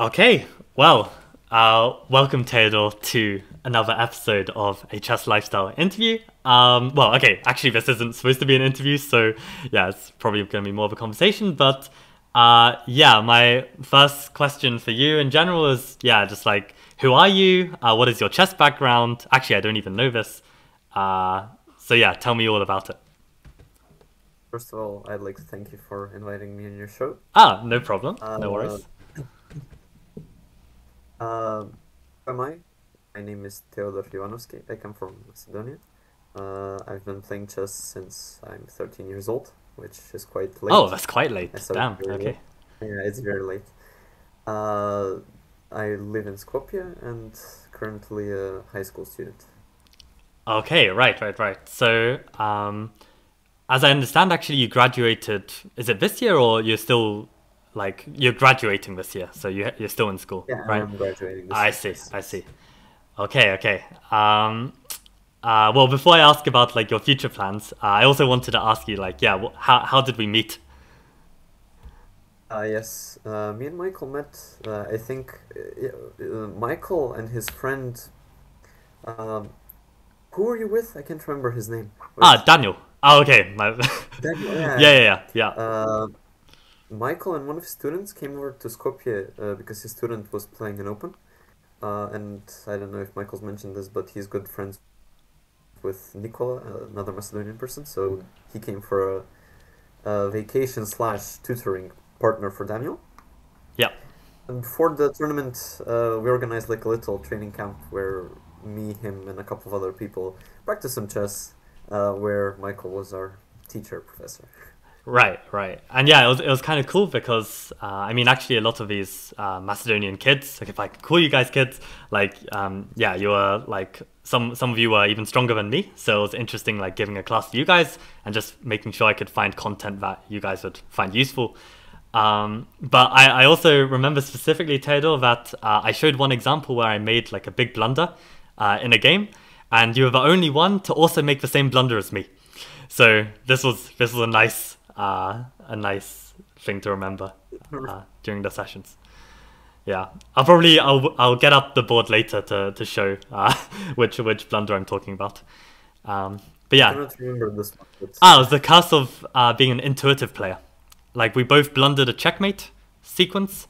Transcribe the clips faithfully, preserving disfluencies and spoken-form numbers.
Okay, well, uh, welcome Teodor to another episode of a Chess Lifestyle interview. Um, well, okay, actually this isn't supposed to be an interview, so yeah, it's probably going to be more of a conversation, but uh, yeah, my first question for you in general is, yeah, just like, who are you? Uh, what is your chess background? Actually, I don't even know this. Uh, so yeah, tell me all about it. First of all, I'd like to thank you for inviting me on your show. Ah, no problem, um, no worries. Uh, Uh, who am I? My name is Teodor Jovanovski. I come from Macedonia. Uh, I've been playing chess since I'm thirteen years old, which is quite late. Oh, that's quite late. Damn, okay. Late. Yeah, it's very late. Uh, I live in Skopje and currently a high school student. Okay, right, right, right. So, um, as I understand, actually, you graduated, is it this year or you're still... Like you're graduating this year, so you you're still in school, yeah, right? I'm graduating this I year. see, I see. Okay, okay. Um, uh, well, before I ask about like your future plans, uh, I also wanted to ask you, like, yeah, wh how how did we meet? Uh, yes, uh, me and Michael met. Uh, I think uh, uh, Michael and his friend. Um, who were you with? I can't remember his name. Where's ah, Daniel. Oh, okay. My... Daniel, yeah. yeah, yeah, yeah, yeah. Uh, Michael and one of his students came over to Skopje uh, because his student was playing an Open. Uh, and I don't know if Michael's mentioned this, but he's good friends with Nikola, uh, another Macedonian person. So he came for a, a vacation slash tutoring partner for Daniel. Yeah. And before the tournament, uh, we organized like a little training camp where me, him, and a couple of other people practiced some chess, uh, where Michael was our teacher, professor. Right, right. And yeah, it was, it was kind of cool because, uh, I mean, actually a lot of these uh, Macedonian kids, like if I could call you guys kids, like, um, yeah, you were like, some, some of you were even stronger than me. So it was interesting, like giving a class to you guys and just making sure I could find content that you guys would find useful. Um, but I, I also remember specifically, Teodor, that uh, I showed one example where I made like a big blunder uh, in a game and you were the only one to also make the same blunder as me. So this was, this was a nice... Uh, a nice thing to remember uh, during the sessions. Yeah, I'll probably I'll I'll get up the board later to to show uh, which which blunder I'm talking about. Um, but yeah, I don't remember this one, but... ah, it was the curse of uh, being an intuitive player. Like we both blundered a checkmate sequence.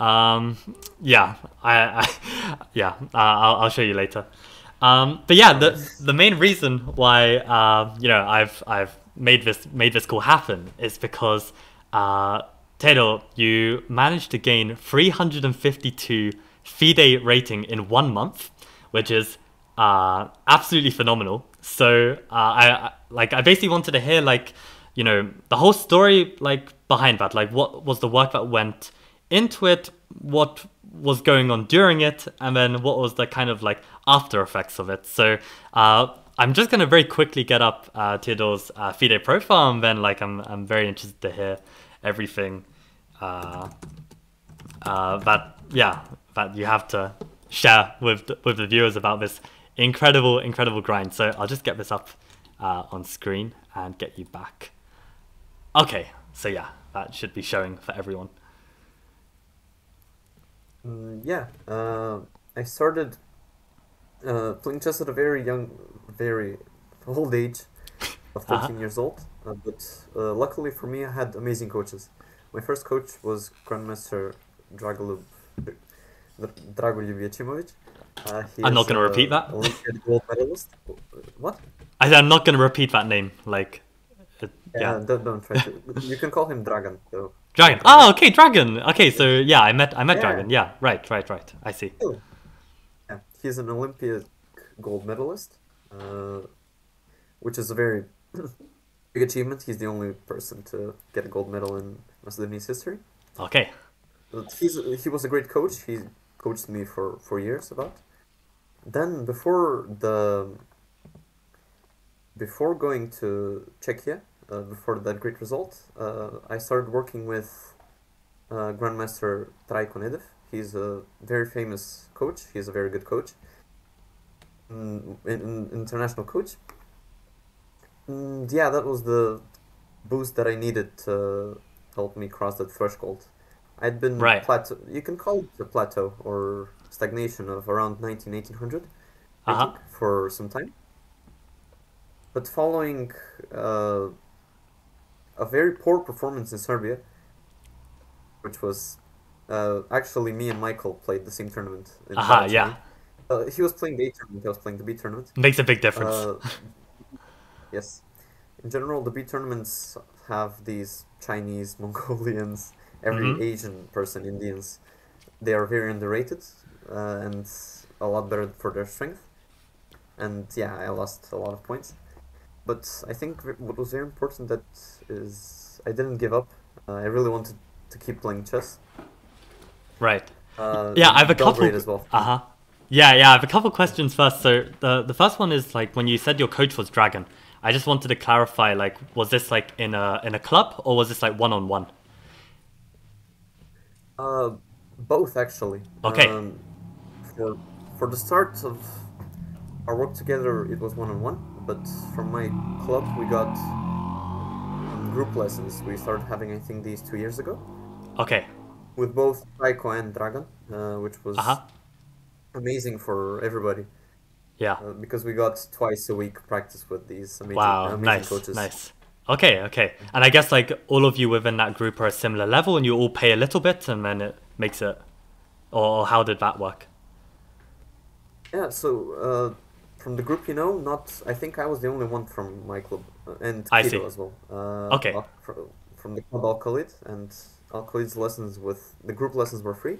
Um, yeah, I, I yeah uh, I'll I'll show you later. Um, but yeah, the the main reason why uh, you know I've I've made this made this call happen is because uh, Teodor, you managed to gain three hundred fifty-two FIDE rating in one month, which is uh, absolutely phenomenal. So uh, I, I like I basically wanted to hear like you know the whole story like behind that. Like what was the work that went into it? What was going on during it? And then what was the kind of like after effects of it? So. Uh, I'm just gonna very quickly get up uh, Teodor's uh, FIDE profile, and then like I'm I'm very interested to hear everything uh, uh, that yeah that you have to share with with the viewers about this incredible incredible grind. So I'll just get this up uh, on screen and get you back. Okay, so yeah, that should be showing for everyone. Mm, yeah, uh, I started uh, playing chess at a very young. very old age of thirteen uh-huh. years old, uh, but uh, luckily for me I had amazing coaches. My first coach was Grandmaster Dragoljub Dragoljub Jevticovich. Uh, I'm not going to repeat that. Olympiad gold medalist. What? I, I'm not going to repeat that name. Like, it, yeah, yeah. Don't, don't try to. You can call him Dragan though. Dragan. Oh, okay, Dragan. Okay, so yeah, I met I met yeah. Dragan. Yeah, right, right, right. I see. Oh. Yeah, he's an Olympiad gold medalist. Uh, which is a very big achievement. He's the only person to get a gold medal in Macedonia's history. Okay. But he's, he was a great coach. He coached me for four years about. Then before the before going to Czechia, uh, before that great result, uh, I started working with uh, Grandmaster Trajko Nedev. He's a very famous coach. He's a very good coach. In, in, international coach. And yeah, that was the boost that I needed to help me cross that threshold I'd been right. plateau. You can call it the plateau or stagnation of around nineteen, eighteen hundred uh -huh. think, for some time. But following uh, a very poor performance in Serbia, which was uh, actually me and Michael played the same tournament. In Aha, Paraćin. yeah. Uh, he was playing the A tournament, I was playing the B tournament. Makes a big difference. Uh, yes. In general, the B tournaments have these Chinese, Mongolians, every mm-hmm. Asian person, Indians. They are very underrated uh, and a lot better for their strength. And yeah, I lost a lot of points. But I think what was very important that is I didn't give up. Uh, I really wanted to keep playing chess. Right. Uh, yeah, I have a Belgrade couple... as well. Uh-huh. Yeah, yeah, I have a couple questions first. So the, the first one is like when you said your coach was Dragan, I just wanted to clarify, like, was this like in a in a club or was this like one on one? Uh, both actually. Okay. Um, for for the start of our work together, it was one on one. But from my club, we got group lessons. We started having, I think, these two years ago. Okay. With both Trajko and Dragan, uh, which was uh-huh. amazing for everybody. Yeah, uh, because we got twice a week practice with these amazing, wow, amazing nice, coaches. Nice. Okay, okay. And I guess like all of you within that group are a similar level and you all pay a little bit and then it makes it... Or how did that work? Yeah, so uh, from the group, you know, not... I think I was the only one from my club uh, and Kido as well. Uh, okay. From the club Alkalid, and Alkalid's lessons with... The group lessons were free.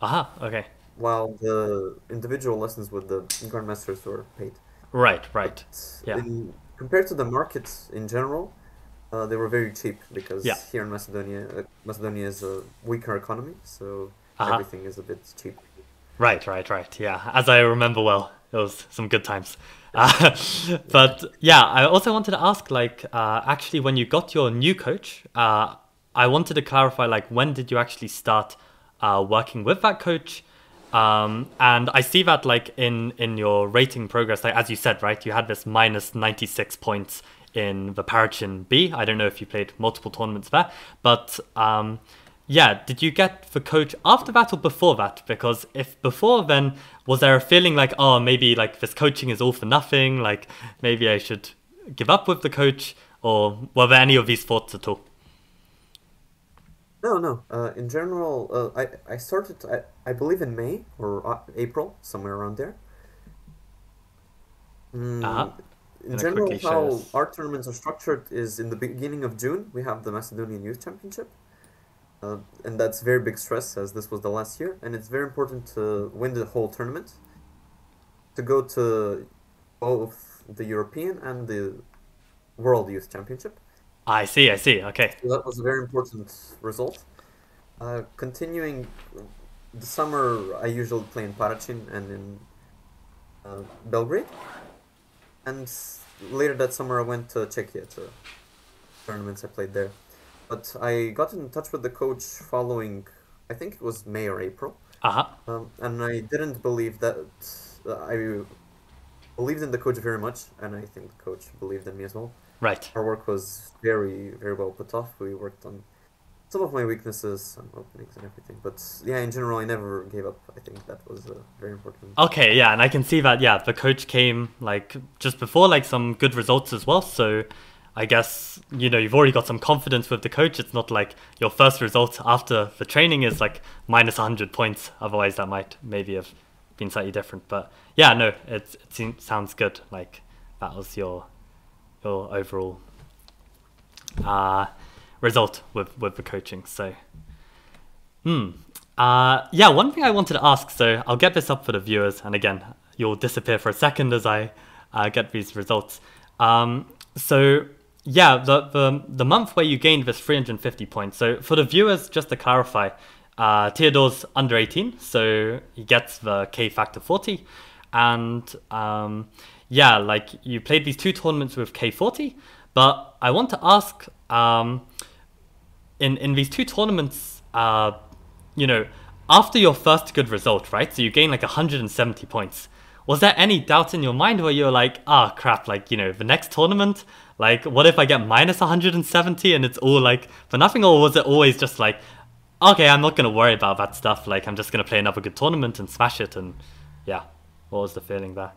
Aha, okay. While the individual lessons with the grandmasters were paid. Right, right. But yeah. In, compared to the markets in general, uh, they were very cheap because yeah. here in Macedonia, uh, Macedonia is a weaker economy, so uh-huh. everything is a bit cheap. Right, right, right. Yeah, as I remember well, it was some good times. Uh, but yeah, I also wanted to ask, like, uh, actually, when you got your new coach, uh, I wanted to clarify, like, when did you actually start uh, working with that coach? Um, and I see that like in, in your rating progress, like as you said, right, you had this minus ninety-six points in the Paraćin B. I don't know if you played multiple tournaments there, but um, yeah, did you get the coach after that or before that? Because if before, then was there a feeling like, oh, maybe like this coaching is all for nothing, like maybe I should give up with the coach, or were there any of these thoughts at all? No, no. Uh, in general, uh, I, I started, I, I believe in May or uh, April, somewhere around there. Mm, uh-huh. In and general, how shows. our tournaments are structured is in the beginning of June, we have the Macedonian Youth Championship. Uh, and that's very big stress, as this was the last year. And it's very important to win the whole tournament, to go to both the European and the World Youth Championship. I see, I see, okay. So that was a very important result. Uh, continuing the summer, I usually play in Paraćin and in uh, Belgrade. And later that summer I went to Czechia to tournaments I played there. But I got in touch with the coach following, I think it was May or April. Uh-huh. Um, and I didn't believe that, uh, I believed in the coach very much, and I think the coach believed in me as well. Right. Our work was very, very well put off. We worked on some of my weaknesses, some openings and everything. But yeah, in general, I never gave up. I think that was uh, very important. Okay, yeah, and I can see that, yeah, the coach came like just before like some good results as well. So I guess, you know, you've already got some confidence with the coach. It's not like your first result after the training is like minus one hundred points. Otherwise, that might maybe have been slightly different. But yeah, no, it, it seems, sounds good. Like that was your... your overall uh, result with, with the coaching. So, hmm. Uh, yeah, one thing I wanted to ask, so I'll get this up for the viewers, and again, you'll disappear for a second as I uh, get these results. Um, so, yeah, the, the, the month where you gained this three hundred fifty points, so for the viewers, just to clarify, uh, Teodor's under eighteen, so he gets the K factor forty, and... Um, yeah, like you played these two tournaments with K forty, but I want to ask, um, in, in these two tournaments, uh, you know, after your first good result, right? So you gained like one hundred seventy points. Was there any doubt in your mind where you were like, ah, oh, crap, like, you know, the next tournament, like, what if I get minus one hundred seventy and it's all like for nothing? Or was it always just like, okay, I'm not going to worry about that stuff. Like, I'm just going to play another good tournament and smash it. And yeah, what was the feeling there?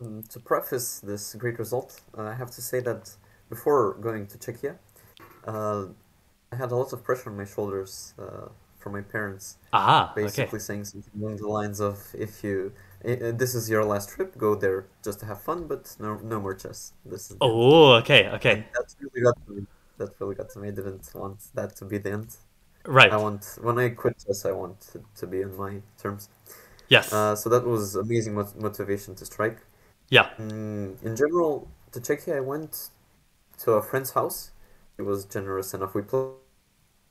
Um, to preface this great result, uh, I have to say that before going to Czechia, uh, I had a lot of pressure on my shoulders uh, from my parents. Aha, basically okay. saying something along the lines of, if you, uh, this is your last trip, go there just to have fun, but no, no more chess. This is oh, okay, okay. And that's really got to me. That really got to me. I didn't want that to be the end. Right. I want, when I quit chess, I want it to be on my terms. Yes. Uh, so that was amazing mot motivation to strike. Yeah. Um, in general, to Czechia, I went to a friend's house. He was generous enough. We pl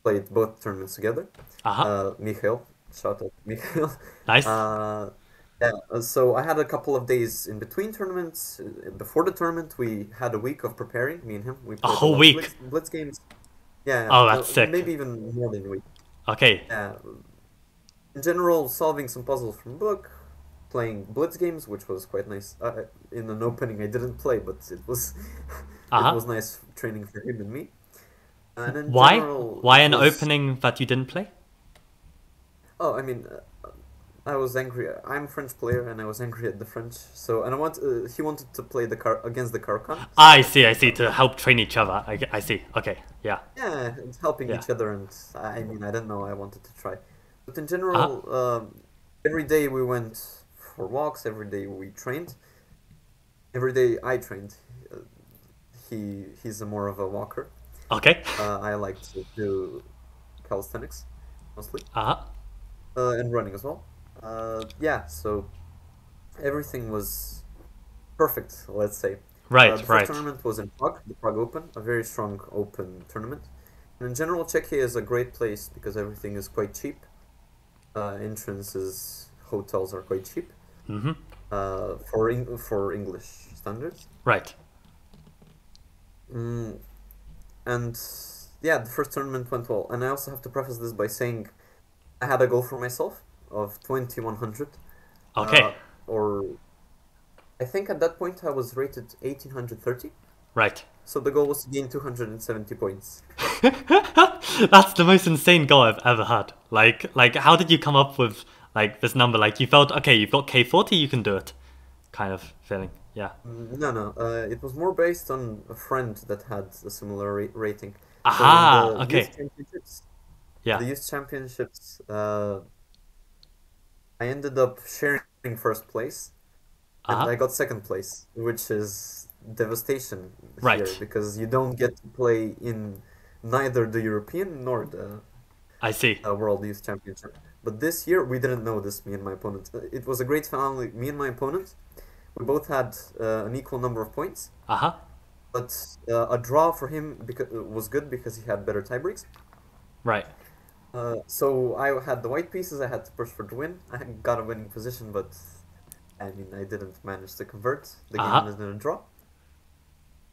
played both tournaments together. Uh-huh. Uh, Michael, shout out Michael. Nice. Uh, yeah. So I had a couple of days in between tournaments. Before the tournament, we had a week of preparing. Me and him. We played a whole week. Blitz, blitz games. Yeah. Oh, that's uh, sick. Maybe even more than a week. Okay. Yeah. In general, solving some puzzles from a book, playing blitz games, which was quite nice. Uh, in an opening, I didn't play, but it was uh-huh. it was nice training for him and me. And in Why? General, Why an was... opening that you didn't play? Oh, I mean, uh, I was angry. I'm a French player, and I was angry at the French. So, and I want uh, he wanted to play the car against the Caro-Kann. So I see, I see. To help train each other. I, I see. Okay, yeah. Yeah, it's helping yeah. each other, and I mean, I don't know. I wanted to try. But in general, uh-huh. um, every day we went for walks, every day we trained. Every day I trained. Uh, he He's a more of a walker. Okay. Uh, I like to do calisthenics, mostly. Uh-huh. Uh, and running as well. Uh, yeah, so everything was perfect, let's say. Right, uh, the right. The tournament was in Prague, the Prague Open, a very strong open tournament. And in general, Czechia is a great place because everything is quite cheap. Uh, entrances, hotels are quite cheap mm-hmm. uh, for in for English standards. Right. Mm, and yeah, the first tournament went well. And I also have to preface this by saying I had a goal for myself of twenty-one hundred. Okay. Uh, or I think at that point I was rated eighteen thirty. Right. So the goal was to gain two hundred seventy points. That's the most insane goal I've ever had. Like, like, how did you come up with like this number? Like, you felt okay, you've got K forty, you can do it, kind of feeling. Yeah. No, no. Uh, it was more based on a friend that had a similar ra rating. Aha. So the okay. Youth championships, yeah. The youth championships. Uh, I ended up sharing first place, uh-huh. and I got second place, which is devastation right. here because you don't get to play in neither the European nor the I see uh, World Youth Championship. But this year we didn't know this. Me and my opponent. It was a great family. Me and my opponent, we both had uh, an equal number of points. Uh huh. But uh, a draw for him because was good because he had better tie breaks. Right. Uh, so I had the white pieces. I had to push for the win. I got a winning position, but I mean I didn't manage to convert. The uh-huh. game was in a draw.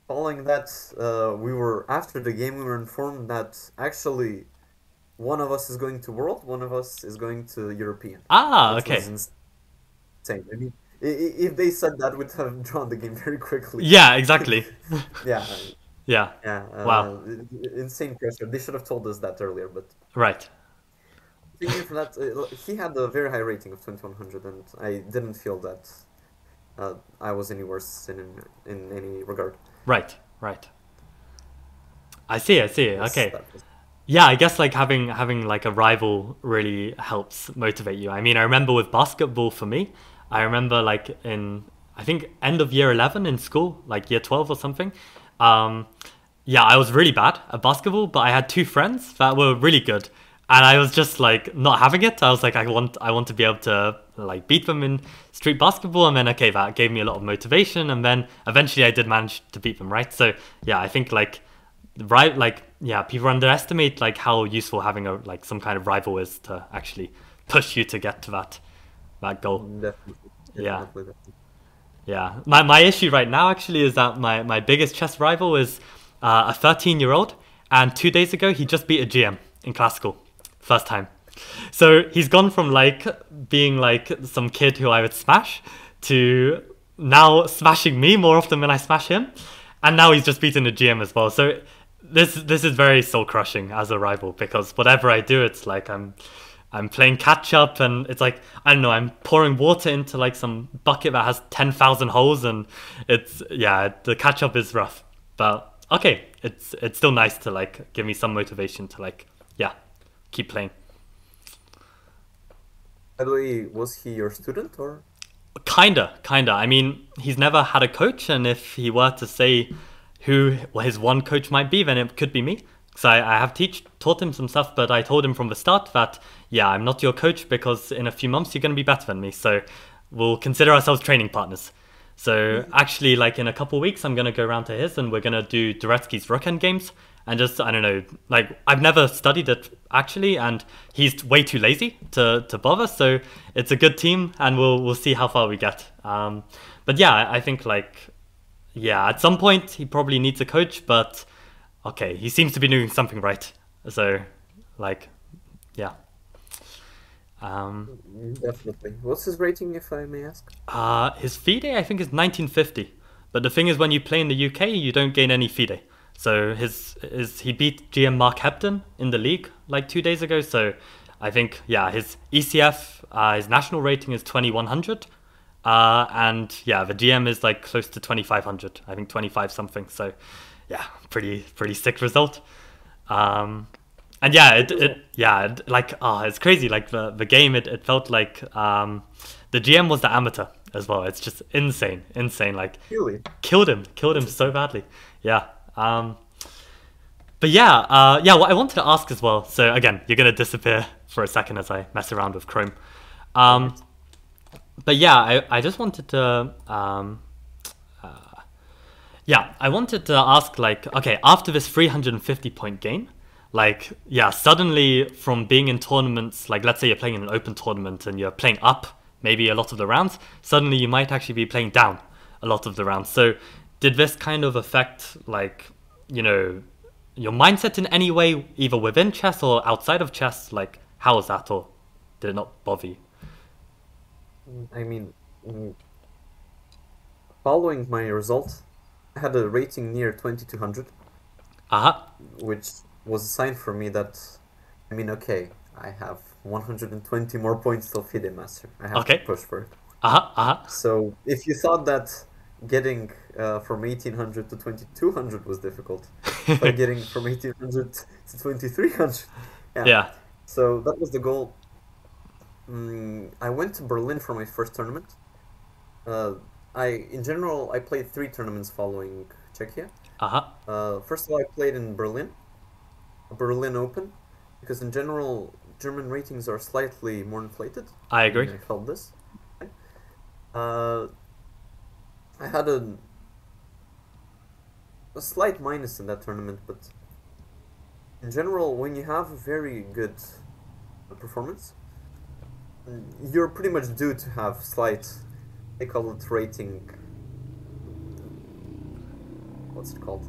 Following that, uh, we were, after the game, we were informed that actually one of us is going to World, one of us is going to European. Ah, which okay. was insane. I mean, if they said that, we'd have drawn the game very quickly. Yeah, exactly. yeah. Yeah. Yeah. Uh, wow. Insane pressure. They should have told us that earlier, but... Right. Thinking for that, uh, he had a very high rating of twenty-one hundred, and I didn't feel that uh, I was any worse in, in, in any regard. Right, right. I see, I see. Okay. Yeah, I guess like having having like a rival really helps motivate you. I mean, I remember with basketball for me, I remember like in I think end of year eleven in school, like year twelve or something. Um, yeah, I was really bad at basketball, but I had two friends that were really good, and I was just like not having it. I was like, I want I want to be able to like beat them in street basketball, and then okay, that gave me a lot of motivation, and then eventually I did manage to beat them, right? So yeah, I think like right like yeah, people underestimate like how useful having a like some kind of rival is to actually push you to get to that that goal. Definitely. Yeah. Definitely. Yeah. My my issue right now actually is that my, my biggest chess rival is uh, a thirteen year old, and two days ago he just beat a G M in classical. First time. So he's gone from like being like some kid who I would smash to now smashing me more often than I smash him, and now he's just beaten a G M as well. So this this is very soul crushing as a rival, because whatever I do, it's like I'm I'm playing catch up, and it's like, I don't know, I'm pouring water into like some bucket that has ten thousand holes, and it's, yeah, the catch up is rough. But okay, it's it's still nice to like give me some motivation to like, yeah, keep playing. By the way, was he your student or? Kinda, kinda. I mean, he's never had a coach, and if he were to say who his one coach might be, then it could be me. So I, I have teach, taught him some stuff, but I told him from the start that, yeah, I'm not your coach because in a few months you're going to be better than me. So we'll consider ourselves training partners. So actually, like in a couple of weeks, I'm going to go around to his and we're going to do Duretsky's Rook-End games. And just, I don't know, like I've never studied it actually, and he's way too lazy to, to bother. So it's a good team, and we'll, we'll see how far we get. Um, but yeah, I think like, yeah, at some point he probably needs a coach, but okay, he seems to be doing something right. So, like, yeah. Um, Definitely. What's his rating, if I may ask? Uh, his FIDE, I think, is nineteen fifty. But the thing is, when you play in the U K, you don't gain any FIDE. So his is he beat G M Mark Hepton in the league like two days ago. So I think, yeah, his E C F, uh, his national rating is twenty-one hundred. Uh, and yeah, the G M is like close to twenty-five hundred. I think twenty-five something. So yeah, pretty pretty sick result. Um, and yeah, it, it yeah it, like ah, oh, it's crazy. Like the the game, it it felt like um, the G M was the amateur as well. It's just insane, insane. Like really? killed him, killed him so badly. Yeah. Um, but yeah, uh, yeah. What I wanted to ask as well. So again, you're gonna disappear for a second as I mess around with Chrome. Um, but yeah, I I just wanted to. Um, Yeah, I wanted to ask, like, okay, after this three hundred fifty point gain, like, yeah, suddenly from being in tournaments, like, let's say you're playing in an open tournament and you're playing up maybe a lot of the rounds, suddenly you might actually be playing down a lot of the rounds. So did this kind of affect, like, you know, your mindset in any way, either within chess or outside of chess? Like, how was that, or did it not bother you? I mean, following my results, had a rating near twenty-two hundred, uh-huh. which was a sign for me that, I mean, okay, I have one hundred twenty more points till FIDE Master. I have okay. to push for it. Uh-huh, uh-huh. So if you thought that getting uh, from eighteen hundred to twenty-two hundred was difficult, but getting from eighteen hundred to twenty-three hundred, yeah. yeah. So that was the goal. Mm, I went to Berlin for my first tournament. Uh, I, in general, I played three tournaments following Czechia. Uh-huh. Uh, first of all, I played in Berlin, Berlin Open, because in general, German ratings are slightly more inflated. I agree. I felt this. Uh, I had a, a slight minus in that tournament, but in general, when you have a very good performance, you're pretty much due to have slight... They call it rating. What's it called?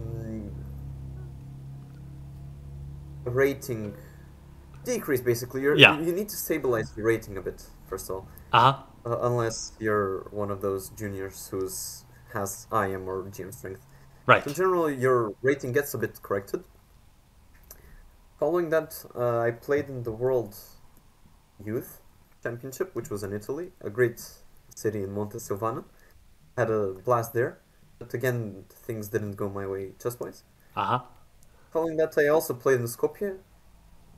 Mm, rating decrease, basically. You're, yeah. You need to stabilize the rating a bit, first of all. Uh-huh. Uh, unless you're one of those juniors who has I M or G M strength. Right. So in general, your rating gets a bit corrected. Following that, uh, I played in the World Youth Championship, which was in Italy, a great city in Montesilvano. Had a blast there, but again, things didn't go my way chess-wise. Uh-huh. Following that, I also played in Skopje.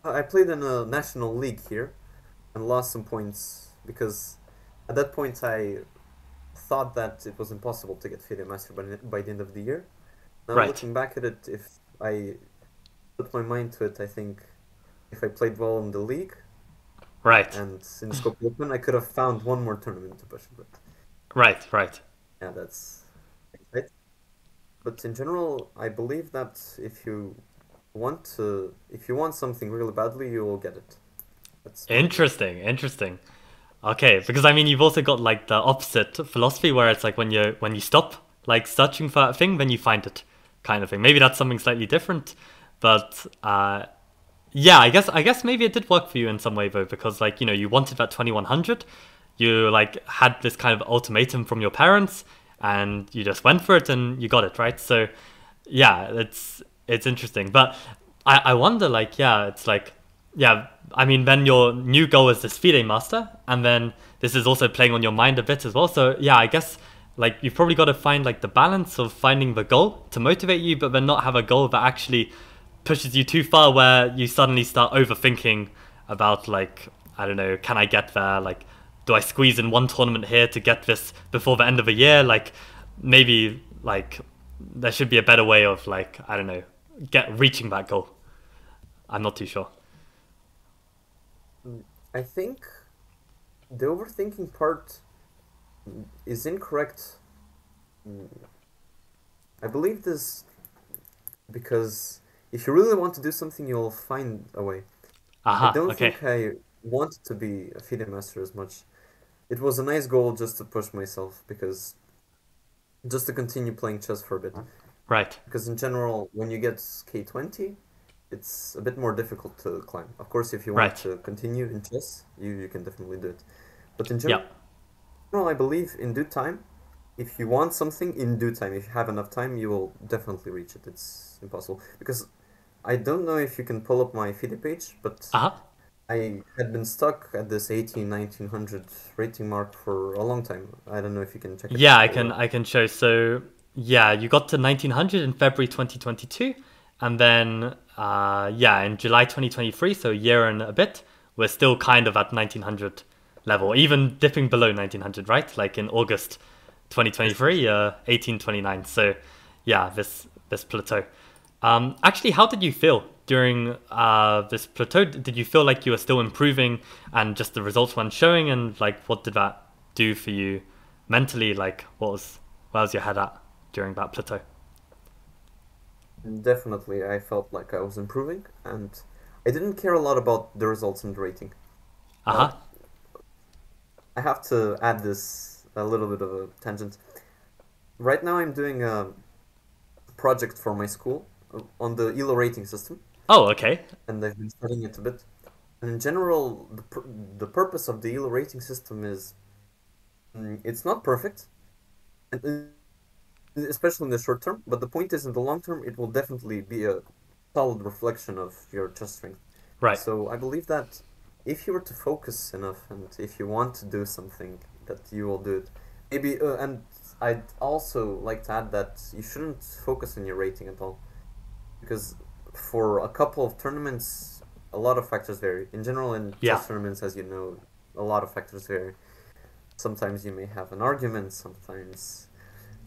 I played in a national league here and lost some points because at that point I thought that it was impossible to get FIDE Master by, by the end of the year. Now right. looking back at it, if I put my mind to it, I think if I played well in the league, right, and in Skopje Open, I could have found one more tournament to push, but right, right, yeah, that's right. But in general, I believe that if you want to, if you want something really badly, you will get it. That's interesting, interesting. Okay, because I mean, you've also got like the opposite philosophy where it's like when you when you stop like searching for a thing, then you find it, kind of thing. Maybe that's something slightly different, but. Uh, Yeah, I guess I guess maybe it did work for you in some way though, because like, you know, you wanted that twenty-one hundred, you like had this kind of ultimatum from your parents, and you just went for it and you got it, right? So yeah, it's it's interesting. But I, I wonder, like, yeah, it's like, yeah, I mean, then your new goal is this FIDE Master, and then this is also playing on your mind a bit as well. So yeah, I guess like you've probably got to find like the balance of finding the goal to motivate you, but then not have a goal that actually pushes you too far where you suddenly start overthinking about like, I don't know, can I get there? Like, do I squeeze in one tournament here to get this before the end of the year? Like, maybe like there should be a better way of like, I don't know, get reaching that goal. I'm not too sure. I think the overthinking part is incorrect. I believe this because if you really want to do something, you'll find a way. Aha, I don't okay. think I want to be a FIDE Master as much. It was a nice goal just to push myself, because just to continue playing chess for a bit. Right. Because in general, when you get K twenty, it's a bit more difficult to climb. Of course, if you want right. to continue in chess, you, you can definitely do it. But in general, yep. well, I believe in due time, if you want something in due time, if you have enough time, you will definitely reach it. It's impossible. Because I don't know if you can pull up my FIDE page, but uh-huh. I had been stuck at this eighteen, nineteen hundred rating mark for a long time. I don't know if you can check it yeah, out. Yeah, I can, I can show. So yeah, you got to nineteen hundred in February twenty twenty-two. And then, uh, yeah, in July twenty twenty-three, so a year and a bit, we're still kind of at nineteen hundred level, even dipping below nineteen hundred, right? Like in August twenty twenty-three, uh, eighteen twenty-nine. So yeah, this, this plateau. Um, actually, how did you feel during uh, this plateau? Did you feel like you were still improving and just the results weren't showing? And like, what did that do for you mentally? Like, what was, where was your head at during that plateau? Definitely, I felt like I was improving, and I didn't care a lot about the results and the rating. Uh-huh. Uh, I have to add this, a little bit of a tangent. Right now I'm doing a project for my school on the E L O rating system. Oh, okay. And I've been studying it a bit. And in general, the, pr the purpose of the E L O rating system is, mm, it's not perfect, and especially in the short term, but the point is in the long term it will definitely be a solid reflection of your chess strength. Right. So I believe that if you were to focus enough and if you want to do something, that you will do it. Maybe, uh, and I'd also like to add that you shouldn't focus on your rating at all, because for a couple of tournaments a lot of factors vary. In general in yeah. chess tournaments, as you know, a lot of factors vary. Sometimes you may have an argument, sometimes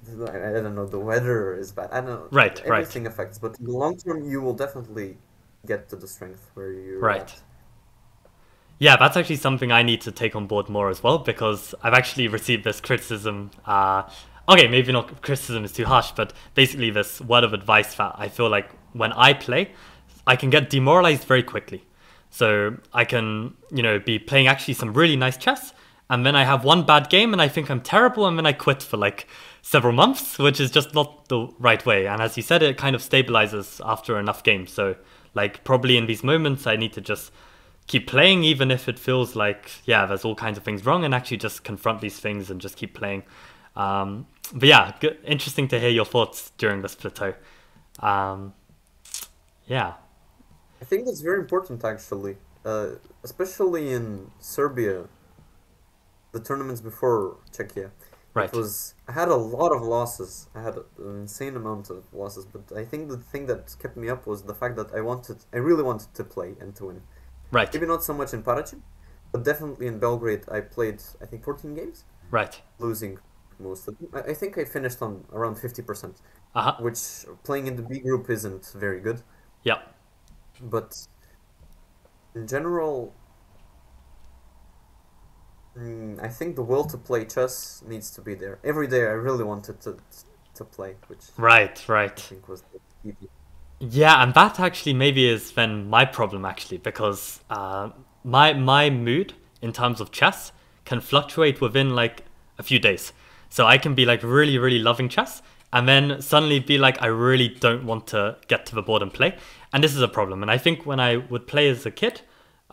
I don't know, the weather is bad. I don't know. Right, everything right. Everything affects, but in the long term, you will definitely get to the strength where you're right. at. Yeah, that's actually something I need to take on board more as well, because I've actually received this criticism. Uh, okay, maybe not criticism is too harsh, but basically this word of advice that I feel like when I play, I can get demoralized very quickly. So I can, you know, be playing actually some really nice chess, and then I have one bad game and I think I'm terrible, and then I quit for like several months, which is just not the right way. And as you said, it kind of stabilizes after enough games. So like probably in these moments, I need to just keep playing, even if it feels like, yeah, there's all kinds of things wrong, and actually just confront these things and just keep playing. Um, but yeah, good, interesting to hear your thoughts during this plateau. Um, yeah. I think that's very important, actually, uh, especially in Serbia, the tournaments before Czechia. Right. It was, I had a lot of losses. I had an insane amount of losses, but I think the thing that kept me up was the fact that I wanted, I really wanted to play and to win. Right. Maybe not so much in Paraćin, but definitely in Belgrade I played, I think, fourteen games. Right. Losing most of them. I think I finished on around fifty percent, uh-huh. which playing in the B group isn't very good. Yeah. But in general, I think the will to play chess needs to be there. Every day I really wanted to to play, which right, right. I think was the key. Yeah, and that actually maybe is then my problem actually, because uh, my my mood in terms of chess can fluctuate within like a few days. So I can be like really, really loving chess, and then suddenly be like, I really don't want to get to the board and play. And this is a problem. And I think when I would play as a kid,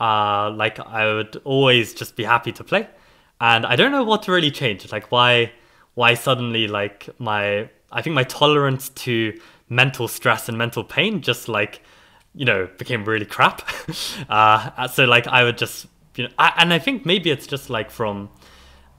Uh, like I would always just be happy to play, and I don't know what to really change. Like why, why suddenly like my, I think my tolerance to mental stress and mental pain just like, you know, became really crap. uh, so like I would just, you know, I, and I think maybe it's just like from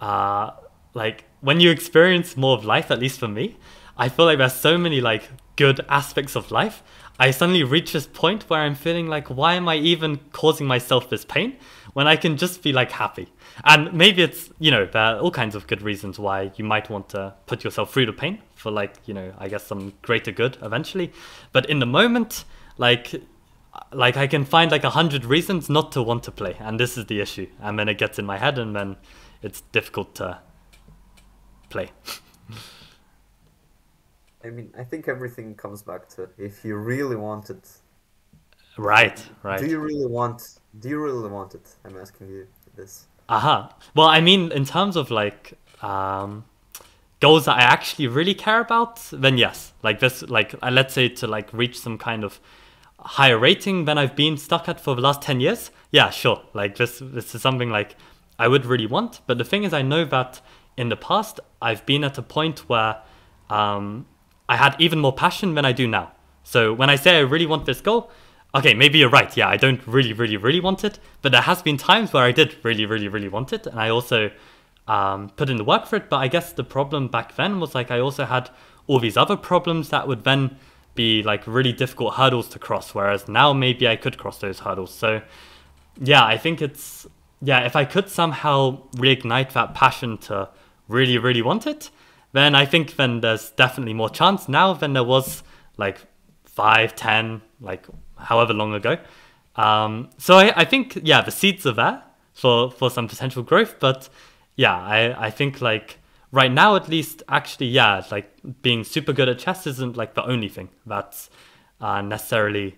uh, like when you experience more of life, at least for me, I feel like there's so many like good aspects of life. I suddenly reach this point where I'm feeling like, why am I even causing myself this pain when I can just be like happy? And maybe it's, you know, there are all kinds of good reasons why you might want to put yourself through the pain for like, you know, I guess some greater good eventually. But in the moment, like, like I can find like a hundred reasons not to want to play. And this is the issue. And then it gets in my head and then it's difficult to play. I mean, I think everything comes back to if you really want it. Right, right. Do you really want? Do you really want it? I'm asking you this. Aha. Uh-huh. Well, I mean, in terms of like um, goals that I actually really care about, then yes. Like this, like uh, let's say to like reach some kind of higher rating than I've been stuck at for the last ten years. Yeah, sure. Like this, this is something like I would really want. But the thing is, I know that in the past I've been at a point where um, I had even more passion than I do now. So when I say I really want this goal, okay, maybe you're right. Yeah, I don't really, really, really want it. But there has been times where I did really, really, really want it. And I also um, put in the work for it. But I guess the problem back then was like I also had all these other problems that would then be like really difficult hurdles to cross. Whereas now maybe I could cross those hurdles. So yeah, I think it's, yeah, if I could somehow reignite that passion to really, really want it, then I think then there's definitely more chance now than there was like five, ten, like however long ago. Um, so I, I think, yeah, the seeds are there for, for some potential growth. But yeah, I, I think like right now, at least actually, yeah, like being super good at chess isn't like the only thing that's uh, necessarily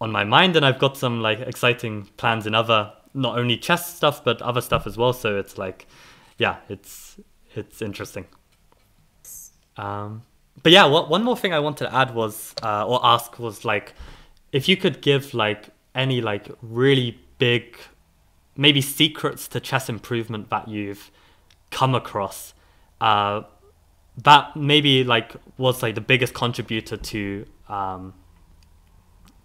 on my mind. And I've got some like exciting plans in other, not only chess stuff, but other stuff as well. So it's like, yeah, it's, it's interesting. Um, but yeah, what, one more thing I wanted to add was, uh, or ask was like, if you could give like any like really big, maybe secrets to chess improvement that you've come across, uh, that maybe like was like the biggest contributor to um,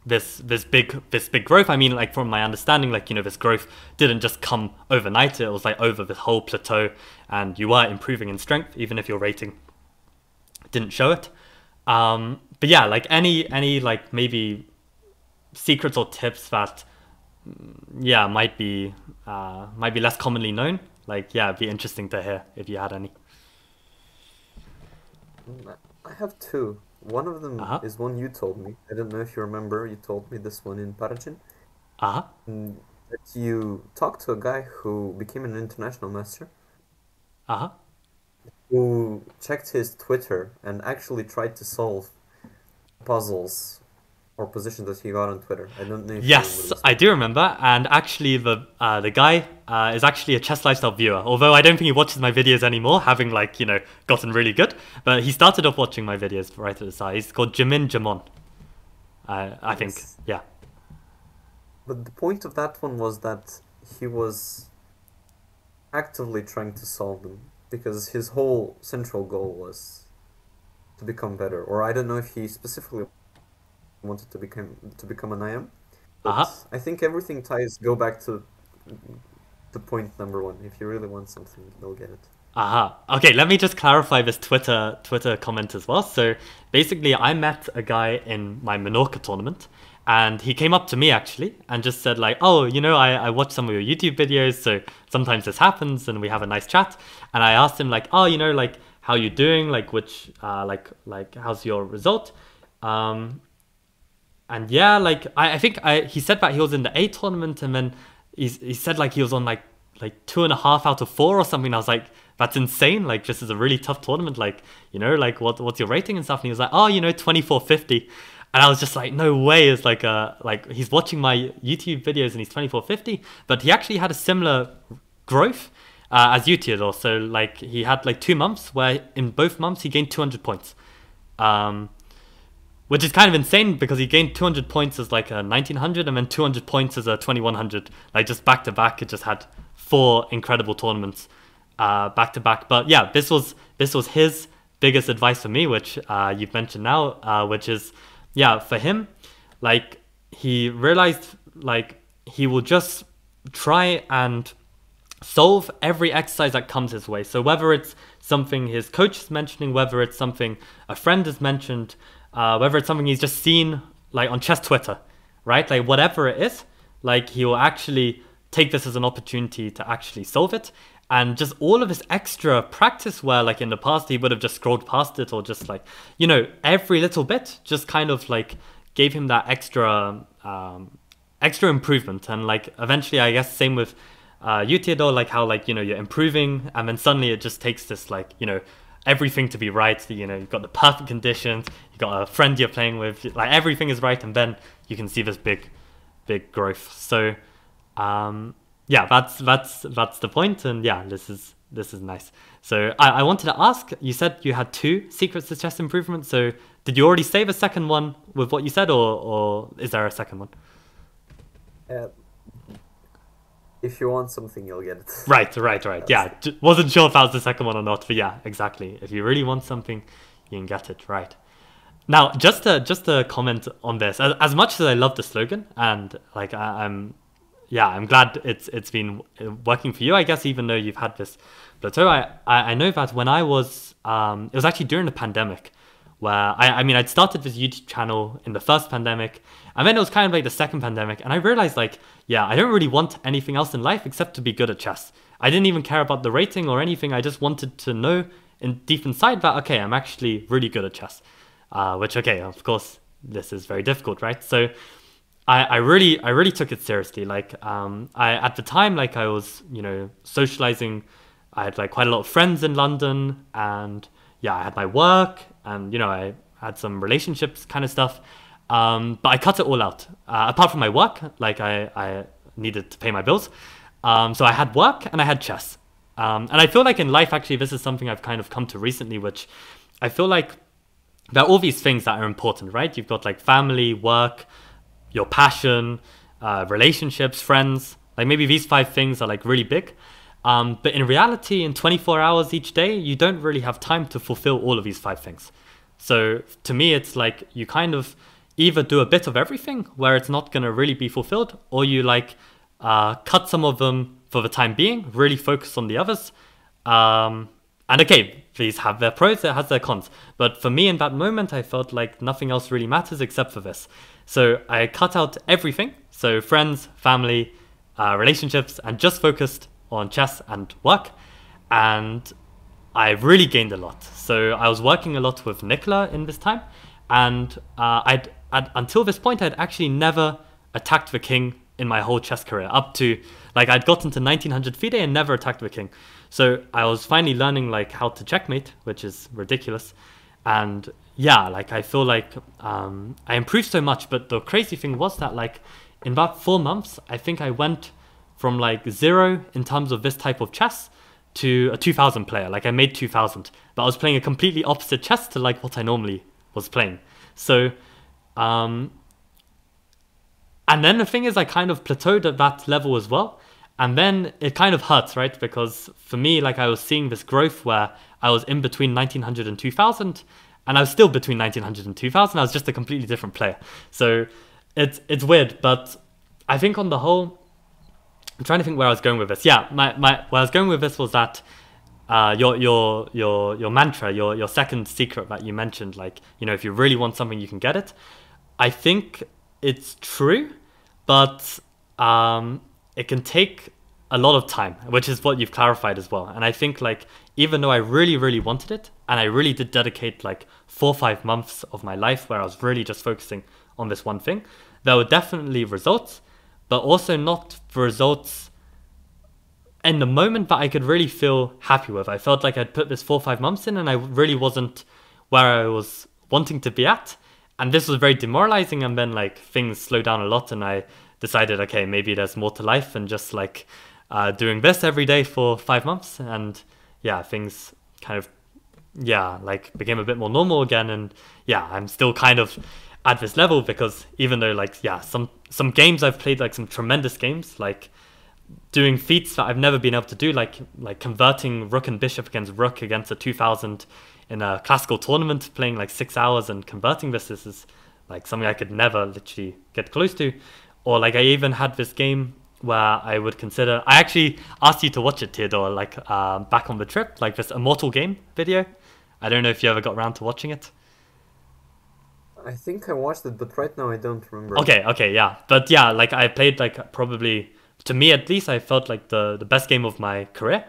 this this big this big growth. I mean, like from my understanding, like you know, this growth didn't just come overnight. It was like over this whole plateau, and you were improving in strength, even if your rating didn't show it. Um, but yeah, like any, any like maybe secrets or tips that, yeah, might be, uh, might be less commonly known. Like, yeah, it'd be interesting to hear if you had any. I have two. One of them uh-huh. is one you told me. I don't know if you remember, you told me this one in Paraćin. Uh-huh. That you talked to a guy who became an international master. Uh-huh. Who checked his Twitter and actually tried to solve puzzles or positions that he got on Twitter. I don't know if yes, I do remember. And actually, the uh, the guy uh, is actually a Chess Lifestyle viewer. Although I don't think he watches my videos anymore, having like you know gotten really good. But he started off watching my videos right at the start. He's called Jimin Jamon. Uh, I yes. think, yeah. But the point of that one was that he was actively trying to solve them, because his whole central goal was to become better. Or I don't know if he specifically wanted to become to become an I M. Uh-huh. I think everything ties go back to the point number one. If you really want something, you'll get it. Aha. Uh-huh. Okay, let me just clarify this Twitter Twitter comment as well. So basically I met a guy in my Menorca tournament, and he came up to me actually and just said like, oh, you know, I, I watch some of your YouTube videos, so sometimes this happens, and we have a nice chat. And I asked him like, oh, you know, like how you doing? Like which, uh, like, like how's your result? Um, and yeah, like I, I think I, he said that he was in the A tournament, and then he, he said like he was on like, like two and a half out of four or something. And I was like, that's insane. Like this is a really tough tournament. Like, you know, like what, what's your rating and stuff? And he was like, oh, you know, twenty-four fifty. And I was just like, no way. It's like a, like he's watching my YouTube videos and he's twenty-four fifty. But he actually had a similar growth uh, as you, Teodor. So like he had like two months where in both months he gained two hundred points. Um, which is kind of insane because he gained two hundred points as like a nineteen hundred and then two hundred points as a twenty-one hundred. Like just back to back, it just had four incredible tournaments uh, back to back. But yeah, this was, this was his biggest advice for me, which uh, you've mentioned now, uh, which is, yeah, for him, like, he realized, like, he will just try and solve every exercise that comes his way. So whether it's something his coach is mentioning, whether it's something a friend has mentioned, uh, whether it's something he's just seen, like, on chess Twitter, right? Like, whatever it is, like, he will actually take this as an opportunity to actually solve it. And just all of his extra practice where, like, in the past, he would have just scrolled past it or just, like, you know, every little bit just kind of, like, gave him that extra um, extra improvement. And, like, eventually, I guess, same with uh, you, Teodor, like, how, like, you know, you're improving and then suddenly it just takes this, like, you know, everything to be right. You know, you've got the perfect conditions, you've got a friend you're playing with, like, everything is right. And then you can see this big, big growth. So, um... yeah, that's that's that's the point, and yeah, this is this is nice. So I, I wanted to ask, you said you had two secrets to chess improvement. So did you already save a second one with what you said, or or is there a second one? Uh, if you want something, you'll get it. Right, right, right. Yeah, wasn't sure if that was the second one or not, but yeah, exactly. If you really want something, you can get it. Right. Now, just to just to comment on this, as, as much as I love the slogan, and like I, I'm. Yeah, I'm glad it's it's been working for you, I guess, even though you've had this plateau. I, I, I know that when I was, um, it was actually during the pandemic, where, I, I mean, I'd started this YouTube channel in the first pandemic, and then it was kind of like the second pandemic, and I realized, like, yeah, I don't really want anything else in life except to be good at chess. I didn't even care about the rating or anything. I just wanted to know in deep inside that, okay, I'm actually really good at chess, uh, which, okay, of course, this is very difficult, right? So I, I really I really took it seriously. Like um, I at the time, like I was, you know, socializing. I had like quite a lot of friends in London, and yeah, I had my work, and you know, I had some relationships kind of stuff. Um, but I cut it all out. Uh, apart from my work, like I, I needed to pay my bills. Um, so I had work and I had chess. Um, and I feel like in life, actually, this is something I've kind of come to recently, which I feel like there are all these things that are important, right? You've got like family, work, your passion, uh, relationships, friends, like maybe these five things are like really big. Um, but in reality, in twenty-four hours each day, you don't really have time to fulfill all of these five things. So to me, it's like you kind of either do a bit of everything where it's not going to really be fulfilled, or you like uh, cut some of them for the time being, really focus on the others. Um, and okay, these have their pros, it has their cons. But for me in that moment, I felt like nothing else really matters except for this. So I cut out everything, so friends, family, uh, relationships, and just focused on chess and work. And I really gained a lot. So I was working a lot with Nikola in this time, and uh, I'd, I'd until this point I'd actually never attacked the king in my whole chess career. Up to like I'd gotten to nineteen hundred FIDE and never attacked the king. So I was finally learning like how to checkmate, which is ridiculous. And yeah, like I feel like um, I improved so much, but the crazy thing was that like in about four months, I think I went from like zero in terms of this type of chess to a two thousand player. Like I made two thousand, but I was playing a completely opposite chess to like what I normally was playing. So, um, and then the thing is I kind of plateaued at that level as well. And then it kind of hurts, right? Because for me, like I was seeing this growth where I was in between nineteen hundred and two thousand, and I was still between nineteen hundred and two thousand. I was just a completely different player. So it's it's weird, but I think on the whole, I'm trying to think where I was going with this. Yeah, my, my where I was going with this was that uh, your your your your mantra, your your second secret that you mentioned, like, you know, if you really want something, you can get it. I think it's true, but um, it can take a lot of time, which is what you've clarified as well. And I think like, even though I really, really wanted it, and I really did dedicate like four or five months of my life where I was really just focusing on this one thing, there were definitely results, but also not the results in the moment that I could really feel happy with. I felt like I'd put this four or five months in and I really wasn't where I was wanting to be at. And this was very demoralizing. And then like things slowed down a lot and I decided, okay, maybe there's more to life than just like uh, doing this every day for five months. And yeah, things kind of, yeah, like became a bit more normal again. And yeah, I'm still kind of at this level because even though like, yeah, some, some games I've played, like some tremendous games, like doing feats that I've never been able to do, like like converting rook and bishop against rook against a two thousand in a classical tournament, playing like six hours and converting this. This is like something I could never literally get close to. Or like I even had this game where I would consider, I actually asked you to watch it, Teodor, like uh, back on the trip, like this Immortal Game video. I don't know if you ever got around to watching it. I think I watched it, but right now I don't remember. Okay, okay, yeah. But yeah, like I played like probably, to me at least, I felt like the, the best game of my career.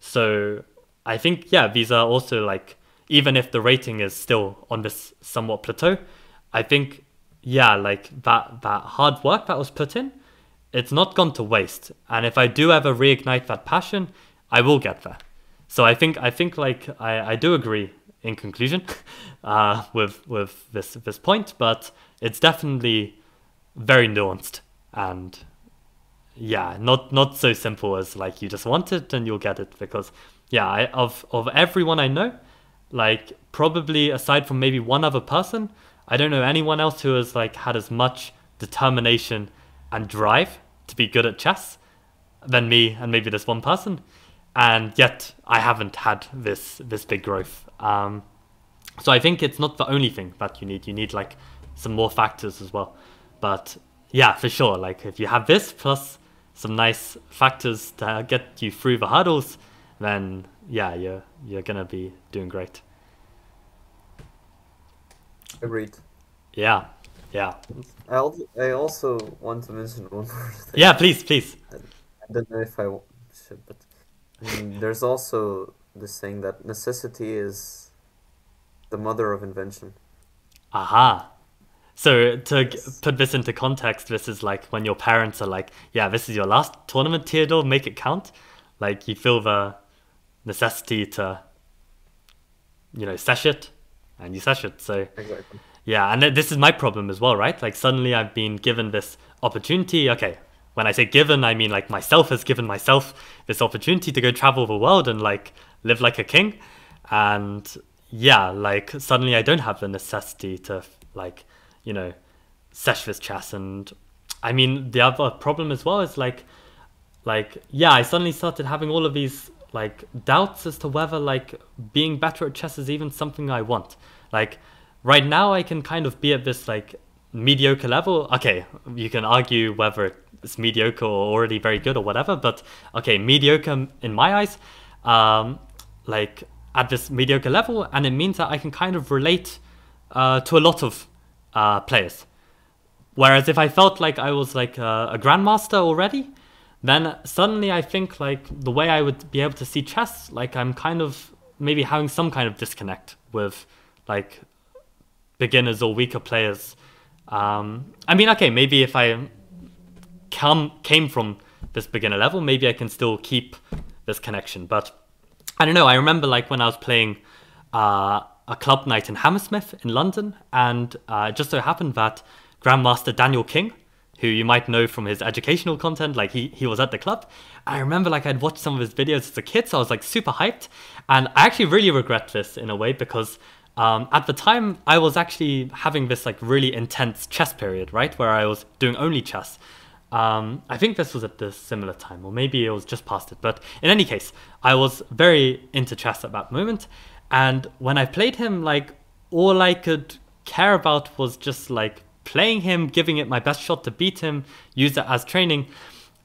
So I think, yeah, these are also like, even if the rating is still on this somewhat plateau, I think, yeah, like that, that hard work that was put in, it's not gone to waste. And if I do ever reignite that passion, I will get there. So I think, I think like, I, I do agree in conclusion uh, with with this, this point, but it's definitely very nuanced and yeah, not, not so simple as like you just want it and you'll get it. Because yeah, I, of, of everyone I know, like probably aside from maybe one other person, I don't know anyone else who has like had as much determination and drive to be good at chess than me and maybe this one person. And yet I haven't had this, this big growth. Um, so I think it's not the only thing that you need. You need like some more factors as well. But yeah, for sure. Like if you have this plus some nice factors to get you through the hurdles, then yeah, you're, you're going to be doing great. Agreed. Yeah. Yeah. I also want to mention one more thing. Yeah, please, please. I don't know if I should, but there's also this saying that necessity is the mother of invention. Aha. So to yes. put this into context, this is like when your parents are like, yeah, this is your last tournament, Teodor, make it count. Like you feel the necessity to, you know, sesh it and you sesh it. So exactly. Yeah, and this is my problem as well, right? Like suddenly I've been given this opportunity. Okay, when I say given, I mean like myself has given myself this opportunity to go travel the world and like live like a king. And yeah, like suddenly I don't have the necessity to like, you know, sesh this chess. And I mean, the other problem as well is like, like, yeah, I suddenly started having all of these like doubts as to whether like being better at chess is even something I want. Like right now I can kind of be at this like mediocre level. Okay, you can argue whether it's mediocre or already very good or whatever, but okay, mediocre in my eyes, um, like at this mediocre level, and it means that I can kind of relate uh, to a lot of uh, players. Whereas if I felt like I was like a, a grandmaster already, then suddenly I think like the way I would be able to see chess, like I'm kind of maybe having some kind of disconnect with like beginners or weaker players. Um, I mean, okay, maybe if I come, came from this beginner level, maybe I can still keep this connection. But I don't know, I remember like when I was playing uh, a club night in Hammersmith in London, and uh, it just so happened that Grandmaster Daniel King, who you might know from his educational content, like he, he was at the club. I remember like I'd watched some of his videos as a kid, so I was like super hyped. And I actually really regret this in a way, because Um, at the time, I was actually having this like really intense chess period, right? Where I was doing only chess. Um, I think this was at the similar time, or maybe it was just past it. But in any case, I was very into chess at that moment. And when I played him, like all I could care about was just like playing him, giving it my best shot to beat him, use it as training.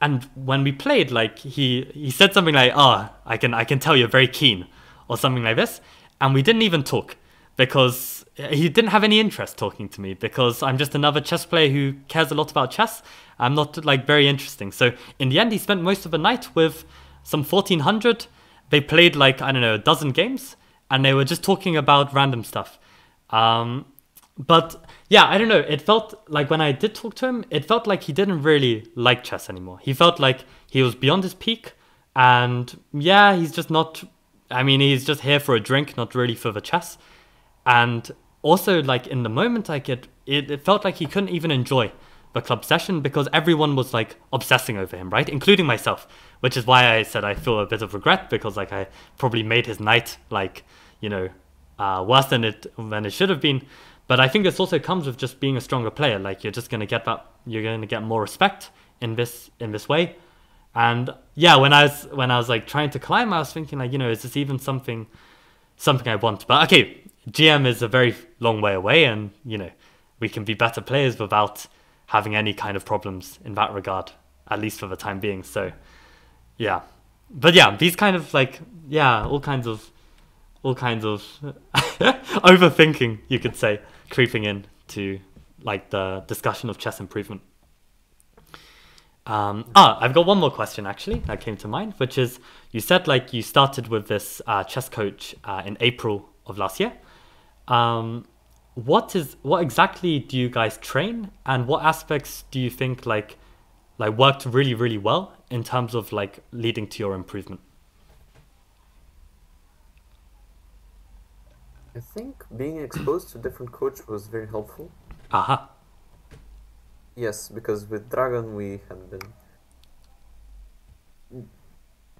And when we played, like he, he said something like, oh, I can, I can tell you're very keen, or something like this. And we didn't even talk, because he didn't have any interest talking to me, because I'm just another chess player who cares a lot about chess. I'm not like very interesting. So in the end, he spent most of the night with some fourteen hundred. They played like, I don't know, a dozen games, and they were just talking about random stuff. Um, but yeah, I don't know. It felt like when I did talk to him, it felt like he didn't really like chess anymore. He felt like he was beyond his peak, and yeah, he's just not, I mean, he's just here for a drink, not really for the chess. And also, like, in the moment, like, it, it, it felt like he couldn't even enjoy the club session, because everyone was, like, obsessing over him, right? Including myself, which is why I said I feel a bit of regret, because, like, I probably made his night, like, you know, uh, worse than it, than it should have been. But I think this also comes with just being a stronger player. Like, you're just going to get that, you're going to get more respect in this, in this way. And, yeah, when I was, when I was, like, trying to climb, I was thinking, like, you know, is this even something something I want. But okay, G M is a very long way away, and you know, we can be better players without having any kind of problems in that regard, at least for the time being. So yeah, but yeah, these kind of like, yeah, all kinds of all kinds of overthinking, you could say, creeping in to like the discussion of chess improvement. Um, ah, I've got one more question actually that came to mind, which is, you said like you started with this uh, chess coach uh, in April of last year. Um, what is what exactly do you guys train, and what aspects do you think like like worked really really well in terms of like leading to your improvement? I think being exposed to different coach was very helpful. Aha. Uh-huh. Yes, because with Dragan we had been